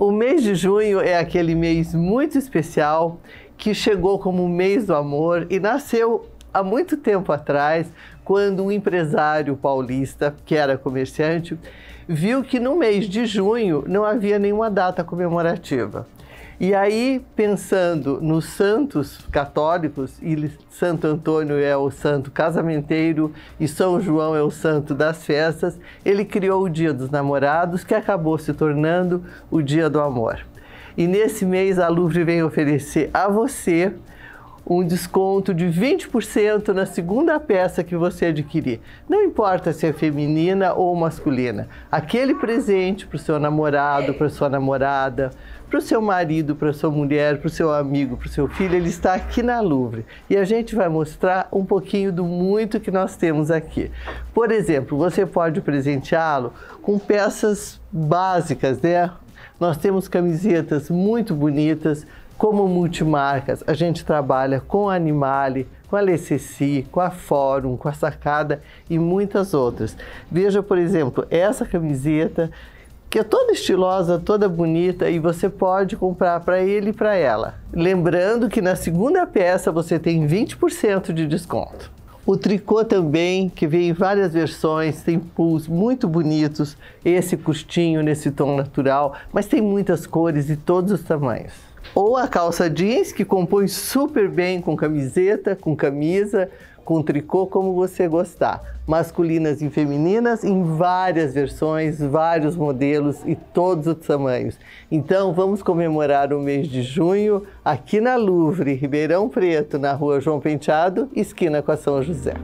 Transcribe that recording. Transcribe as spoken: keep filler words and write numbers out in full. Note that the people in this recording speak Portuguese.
O mês de junho é aquele mês muito especial que chegou como o mês do amor e nasceu há muito tempo atrás, quando um empresário paulista, que era comerciante, viu que no mês de junho não havia nenhuma data comemorativa. E aí, pensando nos santos católicos, e Santo Antônio é o santo casamenteiro e São João é o santo das festas, ele criou o Dia dos Namorados, que acabou se tornando o Dia do Amor. E nesse mês a Louvre vem oferecer a você um desconto de vinte por cento na segunda peça que você adquirir. Não importa se é feminina ou masculina. Aquele presente para o seu namorado, para sua namorada, para o seu marido, para sua mulher, para o seu amigo, para o seu filho, ele está aqui na Louvre. E a gente vai mostrar um pouquinho do muito que nós temos aqui. Por exemplo, você pode presenteá-lo com peças básicas, né? Nós temos camisetas muito bonitas, como multimarcas, a gente trabalha com a Animale, com a L C C, com a Fórum, com a Sacada e muitas outras. Veja, por exemplo, essa camiseta, que é toda estilosa, toda bonita, e você pode comprar para ele e para ela. Lembrando que na segunda peça você tem vinte por cento de desconto. O tricô também, que vem em várias versões, tem pulls muito bonitos, esse costinho nesse tom natural, mas tem muitas cores e todos os tamanhos. Ou a calça jeans, que compõe super bem com camiseta, com camisa, com tricô, como você gostar. Masculinas e femininas, em várias versões, vários modelos e todos os tamanhos. Então, vamos comemorar o mês de junho aqui na Louvre, Ribeirão Preto, na rua João Penteado, esquina com a São José.